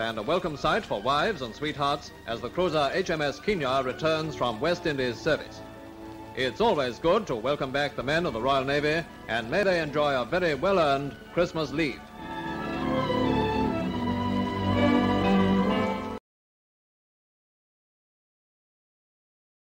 And a welcome sight for wives and sweethearts as the cruiser HMS Kenya returns from West Indies service. It's always good to welcome back the men of the Royal Navy, and may they enjoy a very well-earned Christmas leave.